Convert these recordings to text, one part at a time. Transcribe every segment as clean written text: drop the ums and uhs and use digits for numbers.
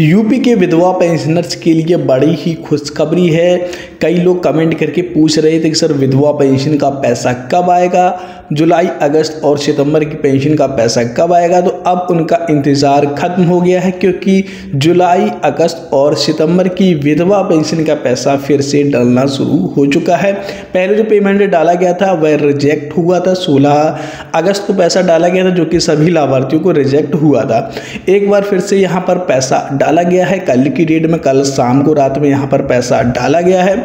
UP के विधवा pensioners के लिए बड़ी ही खुशखबरी है। कई लोग कमेंट करके पूछ रहे थे कि सर विधवा पेंशन का पैसा कब आएगा, जुलाई अगस्त और सितंबर की पेंशन का पैसा कब आएगा। तो अब उनका इंतज़ार खत्म हो गया है, क्योंकि जुलाई अगस्त और सितंबर की विधवा पेंशन का पैसा फिर से डालना शुरू हो चुका है। पहले जो पेमेंट डाला गया था वह रिजेक्ट हुआ था, 16 अगस्त को पैसा डाला गया था जो कि सभी लाभार्थियों को रिजेक्ट हुआ था। एक बार फिर से यहाँ पर पैसा डाला गया है, कल की डेट में, कल शाम को रात में यहाँ पर पैसा डाला गया है।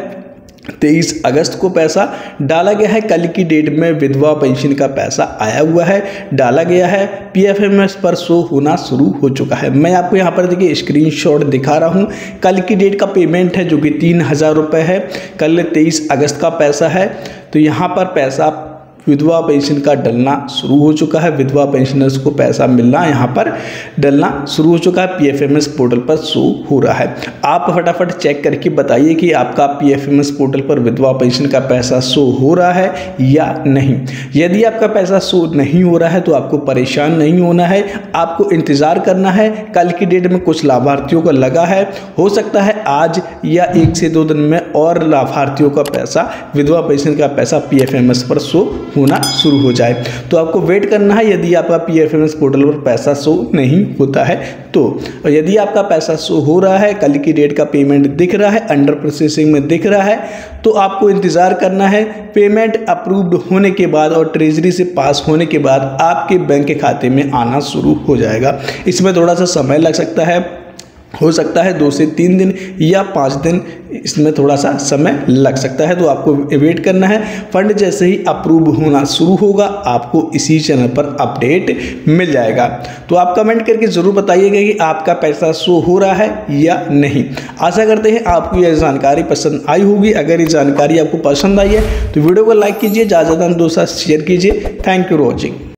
23 अगस्त को पैसा डाला गया है, कल की डेट में विधवा पेंशन का पैसा आया हुआ है, डाला गया है, पीएफएमएस पर शो होना शुरू हो चुका है। मैं आपको यहाँ पर देखिए स्क्रीनशॉट दिखा रहा हूँ। कल की डेट का पेमेंट है जो कि 3000 रुपये है, कल 23 अगस्त का पैसा है। तो यहाँ पर पैसा विधवा पेंशन का डलना शुरू हो चुका है, विधवा पेंशनर्स को पैसा मिलना यहाँ पर डलना शुरू हो चुका है, पीएफएमएस पोर्टल पर शो हो रहा है। आप फटाफट चेक करके बताइए कि आपका पीएफएमएस पोर्टल पर विधवा पेंशन का पैसा शो हो रहा है या नहीं। यदि आपका पैसा शो नहीं हो रहा है तो आपको परेशान नहीं होना है, आपको इंतज़ार करना है। कल की डेट में कुछ लाभार्थियों का लगा है, हो सकता है आज या 1 से 2 दिन में और लाभार्थियों का पैसा, विधवा पेंशन का पैसा पीएफएमएस पर शो होना शुरू हो जाए। तो आपको वेट करना है। यदि आपका पीएफएमएस पोर्टल पर पैसा शो नहीं होता है तो, यदि आपका पैसा शो हो रहा है, कल की डेट का पेमेंट दिख रहा है, अंडर प्रोसेसिंग में दिख रहा है, तो आपको इंतज़ार करना है। पेमेंट अप्रूव्ड होने के बाद और ट्रेजरी से पास होने के बाद आपके बैंक खाते में आना शुरू हो जाएगा। इसमें थोड़ा सा समय लग सकता है, हो सकता है 2 से 3 दिन या 5 दिन, इसमें थोड़ा सा समय लग सकता है। तो आपको वेट करना है। फंड जैसे ही अप्रूव होना शुरू होगा आपको इसी चैनल पर अपडेट मिल जाएगा। तो आप कमेंट करके ज़रूर बताइएगा कि आपका पैसा शो हो रहा है या नहीं। आशा करते हैं आपको यह जानकारी पसंद आई होगी। अगर ये जानकारी आपको पसंद आई है तो वीडियो को लाइक कीजिए, ज़्यादा से ज़्यादा दोस्तों शेयर कीजिए। Thank you for watching.